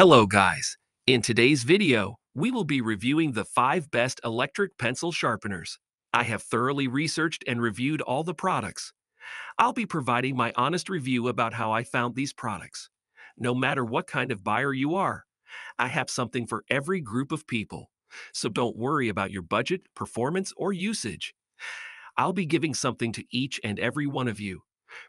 Hello guys, in today's video, we will be reviewing the 5 best electric pencil sharpeners. I have thoroughly researched and reviewed all the products. I'll be providing my honest review about how I found these products. No matter what kind of buyer you are, I have something for every group of people, so don't worry about your budget, performance, or usage. I'll be giving something to each and every one of you.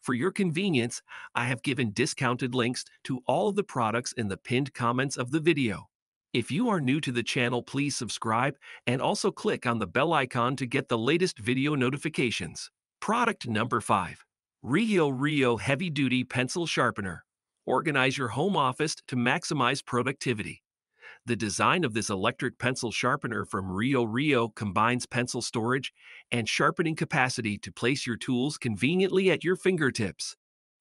For your convenience, I have given discounted links to all of the products in the pinned comments of the video. If you are new to the channel, please subscribe and also click on the bell icon to get the latest video notifications. Product number 5. Rio Rio Heavy Duty Pencil Sharpener. Organize your home office to maximize productivity. The design of this electric pencil sharpener from Rio Rio combines pencil storage and sharpening capacity to place your tools conveniently at your fingertips.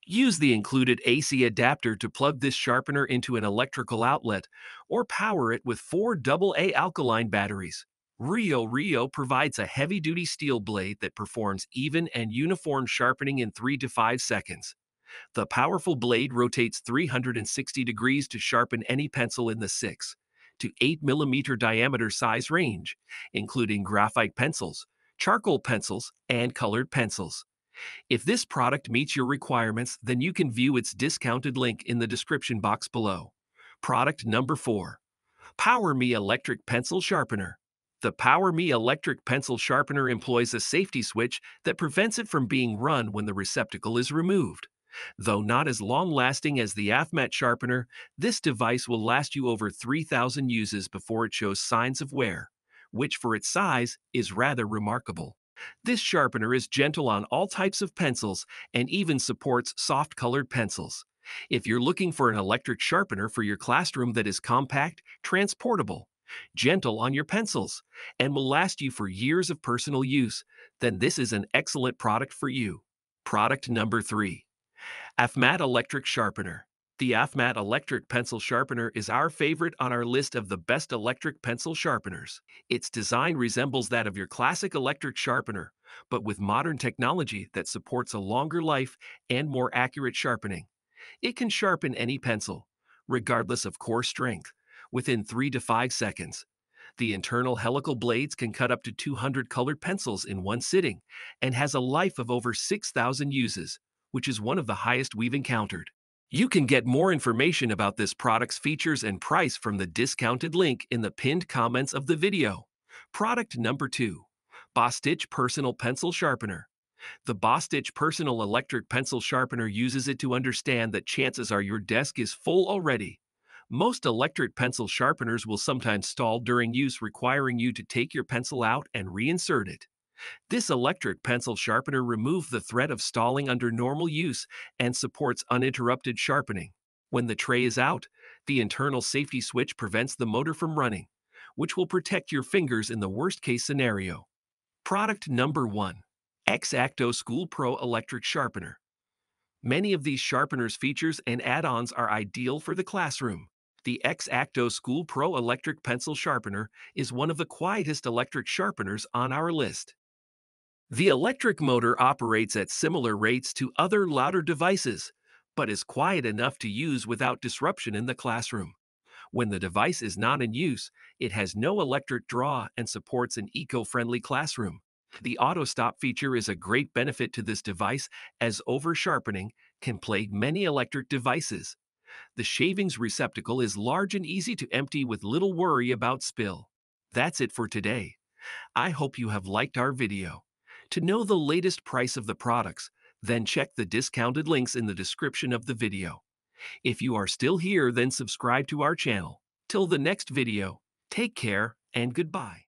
Use the included AC adapter to plug this sharpener into an electrical outlet or power it with 4 AA alkaline batteries. Rio Rio provides a heavy-duty steel blade that performs even and uniform sharpening in 3 to 5 seconds. The powerful blade rotates 360 degrees to sharpen any pencil in the 6 to 8 millimeter diameter size range, including graphite pencils, charcoal pencils, and colored pencils. If this product meets your requirements, then you can view its discounted link in the description box below. Product number 4. PowerMe Electric Pencil Sharpener. The PowerMe Electric Pencil Sharpener employs a safety switch that prevents it from being run when the receptacle is removed. Though not as long-lasting as the AFMAT sharpener, this device will last you over 3,000 uses before it shows signs of wear, which for its size is rather remarkable. This sharpener is gentle on all types of pencils and even supports soft-colored pencils. If you're looking for an electric sharpener for your classroom that is compact, transportable, gentle on your pencils, and will last you for years of personal use, then this is an excellent product for you. Product number 3. AFMAT Electric Sharpener. The AFMAT Electric Pencil Sharpener is our favorite on our list of the best electric pencil sharpeners. Its design resembles that of your classic electric sharpener, but with modern technology that supports a longer life and more accurate sharpening. It can sharpen any pencil, regardless of core strength, within 3 to 5 seconds. The internal helical blades can cut up to 200 colored pencils in one sitting and has a life of over 6,000 uses, which is one of the highest we've encountered. You can get more information about this product's features and price from the discounted link in the pinned comments of the video. Product number 2. Bostitch Personal Pencil Sharpener. The Bostitch Personal Electric Pencil Sharpener uses it to understand that chances are your desk is full already. Most electric pencil sharpeners will sometimes stall during use, requiring you to take your pencil out and reinsert it. This electric pencil sharpener removes the threat of stalling under normal use and supports uninterrupted sharpening. When the tray is out, the internal safety switch prevents the motor from running, which will protect your fingers in the worst-case scenario. Product number 1. X-Acto School Pro Electric Sharpener. Many of these sharpeners' features and add-ons are ideal for the classroom. The X-Acto School Pro Electric Pencil Sharpener is one of the quietest electric sharpeners on our list. The electric motor operates at similar rates to other louder devices, but is quiet enough to use without disruption in the classroom. When the device is not in use, it has no electric draw and supports an eco-friendly classroom. The auto-stop feature is a great benefit to this device, as over-sharpening can plague many electric devices. The shavings receptacle is large and easy to empty with little worry about spill. That's it for today. I hope you have liked our video. To know the latest price of the products, then check the discounted links in the description of the video. If you are still here, then subscribe to our channel. Till the next video, take care and goodbye.